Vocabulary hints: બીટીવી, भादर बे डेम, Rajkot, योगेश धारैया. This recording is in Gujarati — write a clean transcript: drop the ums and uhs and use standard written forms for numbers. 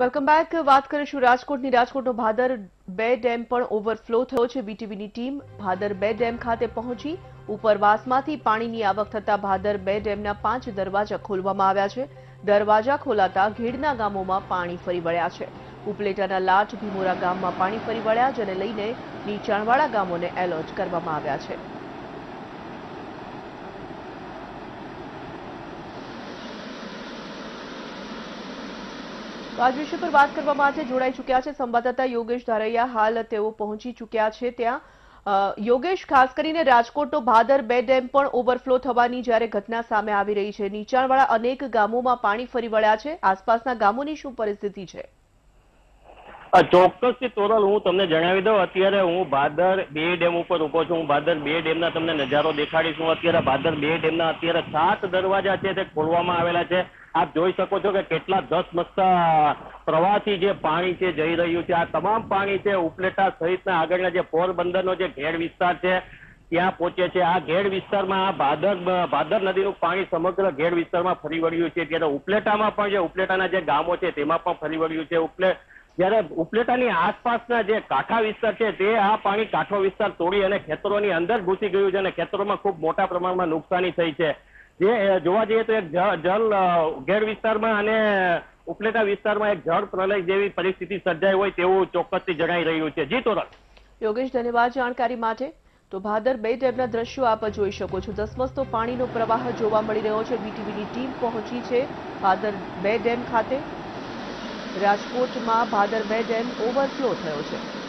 Welcome back. વાત કરીશું રાજકોટની। રાજકોટનો ભાદર બે ડેમ પણ ઓવરફ્લો થયો છે। બીટીવીની ટીમ ભાદર બે ડેમ ખાતે પહોંચી ઉપરવાસમાંથી પાણીની આવક થતા ભાદર બે ડેમના 5 દરવાજા ખોલવામાં આવ્યા છે। દરવાજા ખોલાતા ઘેડના ગામોમાં પાણી ફરી વળ્યા છે। ઉપલેટાના લાટ ભીમોરા ગામમાં પાણી ફરી વળ્યા, જેને લઈને નીચાણવાળા ગામોને એલર્ટ કરવામાં આવ્યા છે। आज विषय पर बात करवा माटे जोड़ाई चुक्या है संवाददाता योगेश धारैया। हाल तेओ पहोंची चुक्या है त्यां। योगेश, खास करीने राजकोटनो भादर बे डेम पण ओवरफ्लो थवानी ज्यारे घटना सामे आवी रही है, नीचाणवाळा अनेक गामोमां पाणी फरी वळ्या छे, आसपासना गामोनी शुं परिस्थिति छे? चोक्कसथी तोरल, हूँ तमने जणावी दऊं। अत्यारे हूँ भादर बे डेम उपर ऊभो छुं। हूँ भादर बे डेमना तमने नजारो देखाडीश। हूँ अत्यारे भादर बे डेमना अत्यारे 7 दरवाजा छे ते खोलवामां आवेला छे। आप જોઈ શકો છો કે કેટલા 10 મસ્તા પ્રવાહથી જે પાણી છે જઈ રહ્યું છે। આ તમામ પાણી છે ઉપલેટા સહિતના આગળના જે પોરબંદરનો જે ઘેડ વિસ્તાર છે ત્યાં પહોંચે છે। આ ઘેડ વિસ્તારમાં ભાદર નદીનું પાણી સમગ્ર ઘેડ વિસ્તારમાં ફરી વળ્યું છે। ત્યારે ઉપલેટામાં પણ જે ઉપલેટાના જે ગામો છે તેમાં પણ ફરી વળ્યું છે। જ્યારે ઉપલેટાની આસપાસના જે કાંઠા વિસ્તાર છે તે આ પાણી કાંઠો વિસ્તાર તોડી અને ખેતરોની અંદર ઘૂસી ગયું છે અને ખેતરોમાં ખૂબ મોટા પ્રમાણમાં નુકસાની થઈ છે। જે જોવા જઈએ તો એક જળ ઘેર વિસ્તારમાં અને ઉપલેટા વિસ્તારમાં એક જળ પ્રલય જેવી પરિસ્થિતિ સર્જાઈ હોય તેવું ચોક્કસથી જણાઈ રહ્યું છે। જી તોરલ, યોગેશ ધન્યવાદ જાણકારી માટે। તો ભાદર બે ડેમના દ્રશ્યો આપ જોઈ શકો છો। ધસમસતો પાણીનો પ્રવાહ જોવા મળી રહ્યો છે। બીટીવીની ટીમ પહોંચી છે ભાદર બે ડેમ ખાતે। રાજકોટમાં ભાદર બે ડેમ ઓવરફ્લો થયો છે।